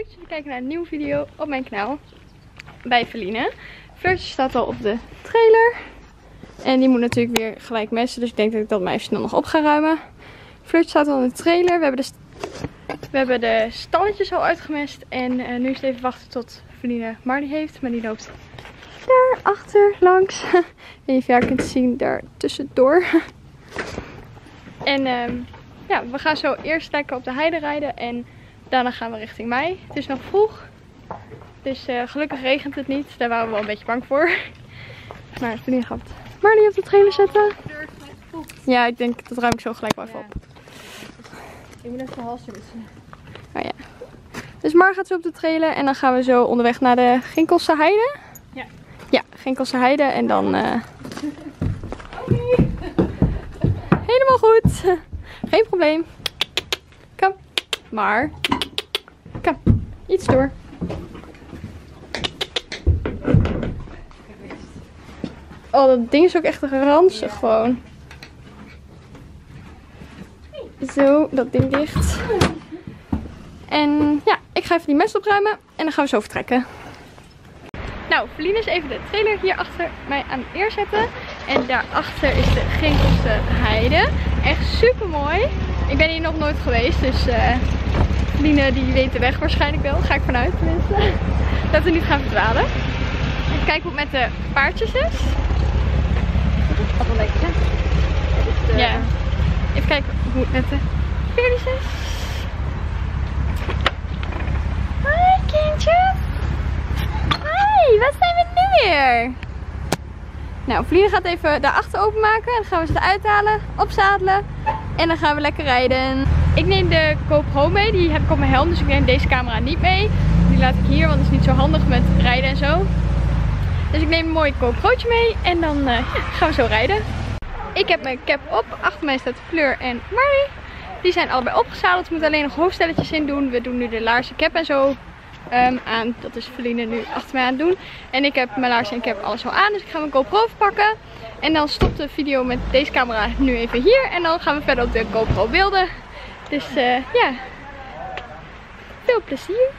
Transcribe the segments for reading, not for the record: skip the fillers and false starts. leuk dat jullie kijken naar een nieuwe video op mijn kanaal bij Feline. Fleurtje staat al op de trailer. En die moet natuurlijk weer gelijk messen. Dus ik denk dat ik dat meisje dan nog op ga ruimen. Fleurtje staat al in de trailer. We hebben de stalletjes al uitgemest. En nu is het even wachten tot Feline Marnie heeft. Maar die loopt daar achter langs. En je verder kunt zien daar tussendoor. En ja, we gaan zo eerst lekker op de heide rijden. En daarna gaan we richting mei. Het is nog vroeg. Dus gelukkig regent het niet. Daar waren we wel een beetje bang voor. Maar Feline gaat Marnie op de trailer zetten. Ja, ik denk dat ruim ik zo gelijk wel even op. Ik moet even de hals rusten. Oh ja. Dus Mar gaat zo op de trailer. En dan gaan we zo onderweg naar de Ginkelse Heide. Ja. Ja, Ginkelse Heide. En dan... Okay. Helemaal goed. Geen probleem. Kom. Maar. Kom. Iets door. Oh, dat ding is ook echt ranzig gewoon. Zo, dat ding dicht. En ja, ik ga even die mest opruimen. En dan gaan we zo vertrekken. Nou, Feline is even de trailer hier achter mij aan het neerzetten. En daarachter is de Ginkelse Heide. Echt super mooi. Ik ben hier nog nooit geweest. Dus Feline die weet de weg waarschijnlijk wel. Ga ik vanuit tenminste. Dat we niet gaan verdwalen. Even kijken hoe het met de paardjes is. Dat is wel lekker. Ja. Even kijken hoe het met de paardjes is. Hoi kindjes. Hoi, wat zijn we nu weer? Nou, Feline gaat even daarachter openmaken. Dan gaan we ze eruit halen, opzadelen. En dan gaan we lekker rijden. Ik neem de GoPro mee. Die heb ik op mijn helm. Dus ik neem deze camera niet mee. Die laat ik hier, want het is niet zo handig met rijden en zo. Dus ik neem een mooi GoPro'tje mee. En dan gaan we zo rijden. Ik heb mijn cap op. Achter mij staat Fleur en Marnie. Die zijn allebei opgezadeld. We moeten alleen nog hoofdstelletjes in doen. We doen nu de laarzen, cap en zo aan. Dat is Feline nu achter mij aan het doen. En ik heb mijn laarzen en cap alles al aan. Dus ik ga mijn GoPro pakken. En dan stopt de video met deze camera nu even hier. En dan gaan we verder op de GoPro beelden. Dus ja, veel plezier.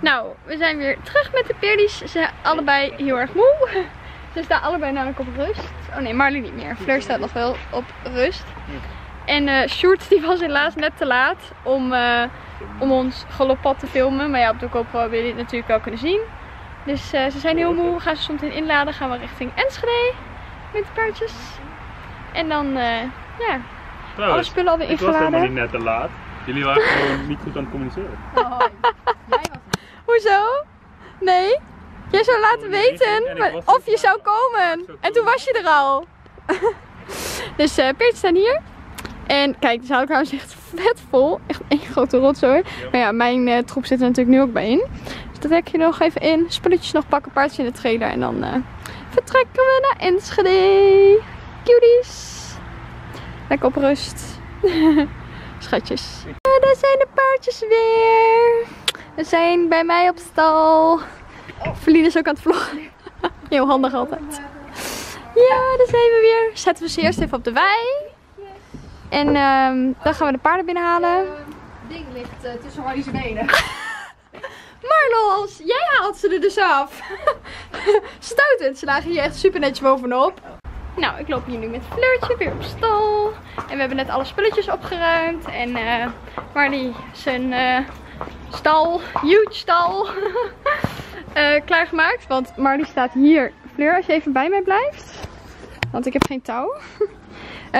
Nou, we zijn weer terug met de Pierdies. Ze zijn allebei heel erg moe. Ze staan allebei namelijk op rust. Oh nee, Marley niet meer. Fleur staat nog wel op rust. En Sjoerd die was helaas net te laat om ons galoppad te filmen. Maar ja, op de GoPro hebben jullie het natuurlijk wel kunnen zien. Dus ze zijn heel moe. We gaan ze soms in inladen. Gaan we richting Enschede met de paardjes. En dan, ja, trouwens, alle spullen alweer ingeladen. Ik was helemaal niet net te laat. Jullie waren gewoon niet goed aan het communiceren. Oh, jij was het. Hoezo? Nee? Jij zou laten weten of je zou komen. En toen was je er al. Dus Peertjes staan hier. En kijk, de zaalkamer is echt vet vol. Echt één grote rotzooi. Maar ja, mijn troep zit er natuurlijk nu ook bij in. Dus dat hek je nog even in. Spulletjes nog pakken, paardjes in de trailer. En dan vertrekken we naar Enschede. Cuties. Lekker op rust. Schatjes. Ja, daar zijn de paardjes weer. Ze zijn bij mij op stal. Verlien is ook aan het vloggen. Heel handig altijd. Ja, daar zijn we weer. Zetten we ze eerst even op de wei. En dan gaan we de paarden binnenhalen. Het ding ligt tussen Harley's benen. Marlos, jij haalt ze er dus af. Stoutend, ze lagen hier echt super netjes bovenop. Nou, ik loop hier nu met Fleurtje weer op stal. En we hebben net alle spulletjes opgeruimd. En Marley zijn stal, huge stal, klaargemaakt. Want Marley staat hier. Fleur, als je even bij mij blijft. Want ik heb geen touw.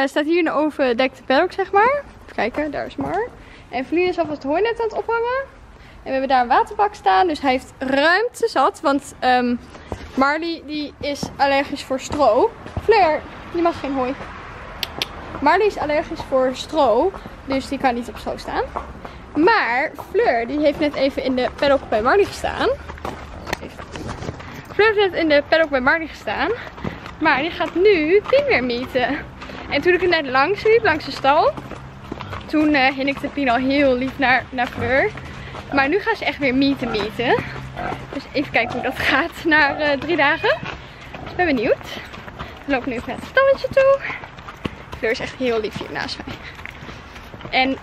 Staat hier in de overdekte paddock, zeg maar. Even kijken, daar is Mar. En Verlien is alvast het hooinet aan het ophangen. En we hebben daar een waterbak staan. Dus hij heeft ruimte zat. Want Marley die is allergisch voor stro. Fleur, die mag geen hooi. Marley is allergisch voor stro. Dus die kan niet op stro staan. Maar Fleur die heeft net even in de paddock bij Marley gestaan. Fleur heeft net in de paddock bij Marley gestaan. Maar die gaat nu Pien weer meten. En toen ik er net langs liep, langs de stal, toen hinnikte Pien al heel lief naar Fleur. Maar nu gaan ze echt weer meten. Dus even kijken hoe dat gaat na 3 dagen. Dus ik ben benieuwd. We lopen nu even naar het stalletje toe. Fleur is echt heel lief hier naast mij. En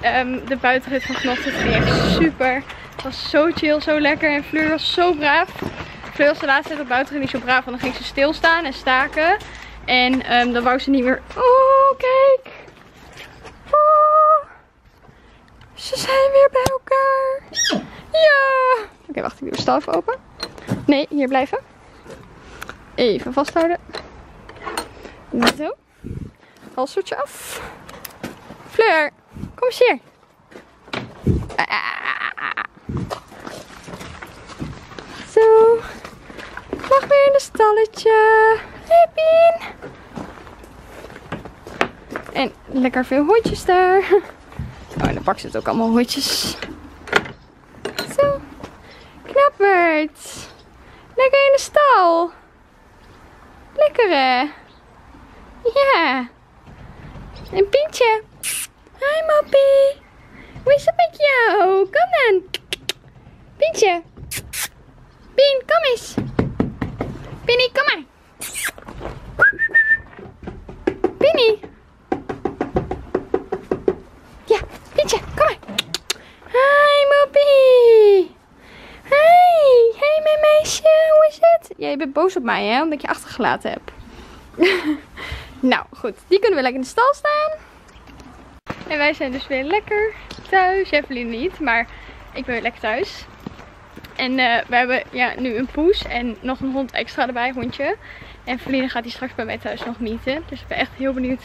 de buitenrit van vanochtend ging echt super. Het was zo chill, zo lekker en Fleur was zo braaf. Fleur was de laatste tijd op buitenrit niet zo braaf, want dan ging ze stilstaan en staken. En dan wou ze niet meer... Oh, kijk! Oh, ze zijn weer bij elkaar! Ja! Oké, wacht, ik doe de stal even open. Nee, hier blijven. Even vasthouden. Zo. Halsdoekje af. Fleur, kom eens hier. Zo. Mag weer in de stalletje. Hey Pien! En lekker veel hondjes daar. Oh, in de bak zitten ook allemaal hondjes. Zo. Knappert. Lekker in de stal. Lekker hè? Ja. En Pientje. Hi Mappie. Hoe is het met jou? Kom dan. Pientje. Pien, kom eens. Pinnie, kom maar. Pinnie. Ja, Pietje, kom maar. Hi, Moppie. Hey mijn meisje, hoe is het? Ja, je bent boos op mij, hè, omdat ik je achtergelaten heb. Nou, goed. Die kunnen we lekker in de stal staan. En wij zijn dus weer lekker thuis. Evelien niet, maar ik ben weer lekker thuis. En we hebben ja, nu een poes en nog een hond extra erbij, hondje. En Verlien gaat die straks bij mij thuis nog mieten. Dus ik ben echt heel benieuwd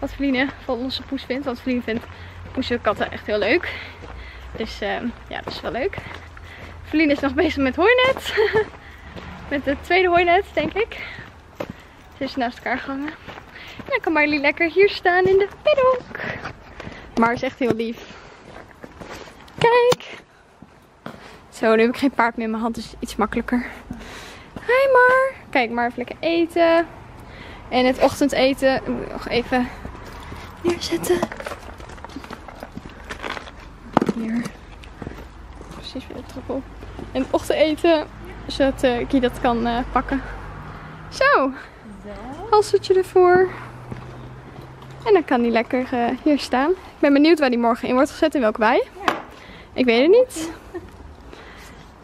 wat Verlien van onze poes vindt. Want Verlien vindt poesen en katten echt heel leuk. Dus ja, dat is wel leuk. Verlien is nog bezig met hooinet. Met het tweede hooinet, denk ik. Ze is naast elkaar gehangen. En dan kan Marley lekker hier staan in de paddock. Maar is echt heel lief. Kijk. Zo, nu heb ik geen paard meer in mijn hand, dus iets makkelijker. Hi Mar. Kijk, Mar heeft lekker eten. En het ochtendeten. Ik moet nog even neerzetten. Hier. Precies weer de trap op. En het ochtendeten, zodat ik dat kan pakken. Zo. Halstertje ervoor. En dan kan die lekker hier staan. Ik ben benieuwd waar die morgen in wordt gezet en welk wij. Ik weet het niet.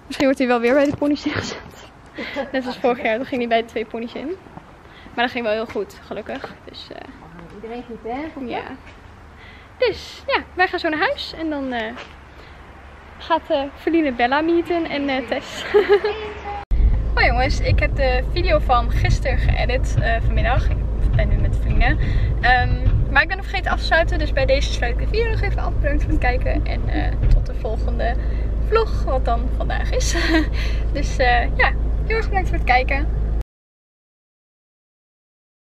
Misschien wordt hij wel weer bij de pony's ingezet. Net als vorig jaar, toen ging hij bij de 2 pony's in. Maar dat ging wel heel goed, gelukkig. Dus, iedereen goed, hè? Ja. Dus ja, wij gaan zo naar huis en dan gaat Feline Bella meeten en Tess. Hoi jongens, ik heb de video van gisteren geëdit vanmiddag. Ik ben nu met Feline. Maar ik ben nog vergeten af te sluiten, dus bij deze sluit ik de video nog even af. Bedankt voor het kijken en tot de volgende vlog, wat dan vandaag is. Dus ja, heel erg bedankt voor het kijken.